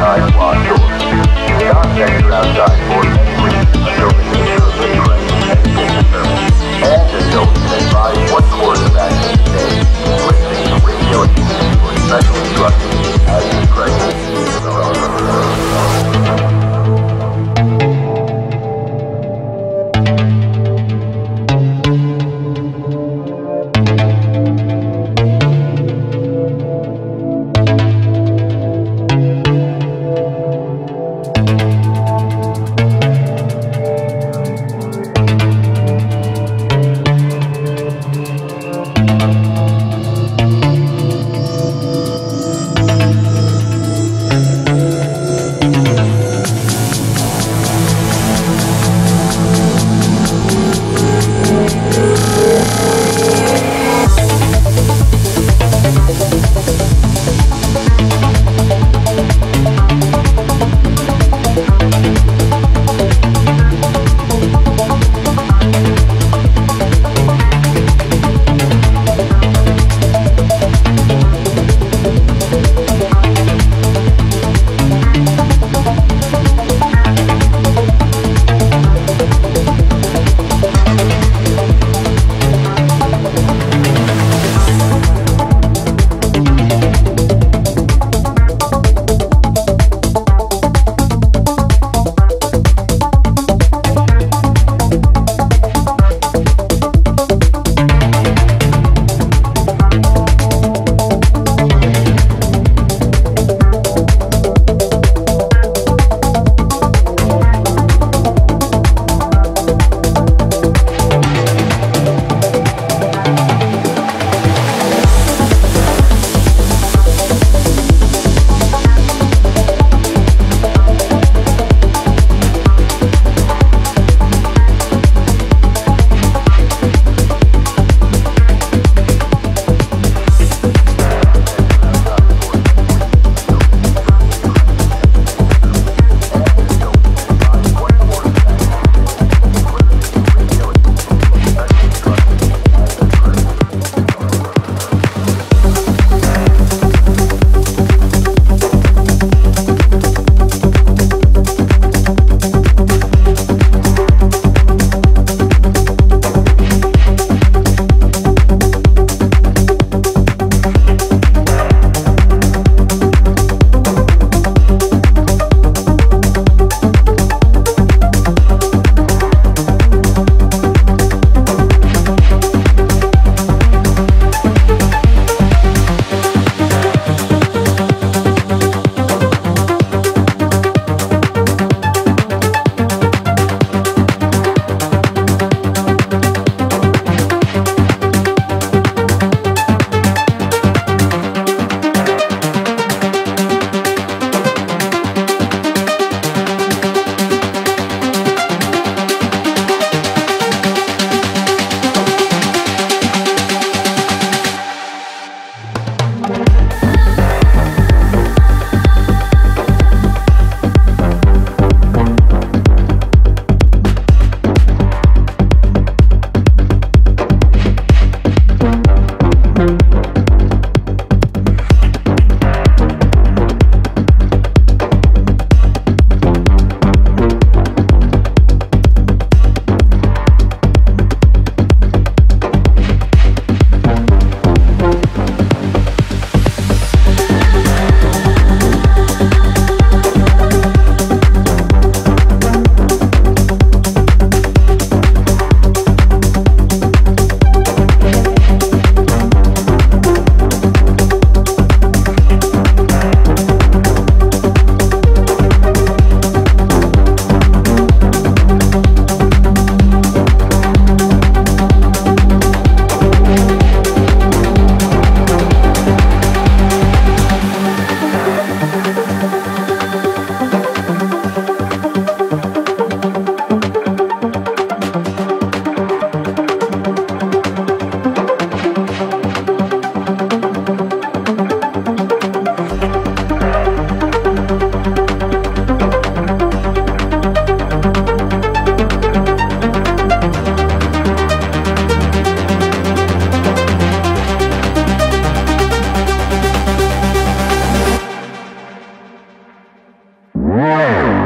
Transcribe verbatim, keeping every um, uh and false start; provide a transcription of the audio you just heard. night watch over. Do not venture outside for any reason until the nature of the threat has been determined. And as always, advise what course of action to take, listening to radio and for special instruction as discretion. Thank you. Wow.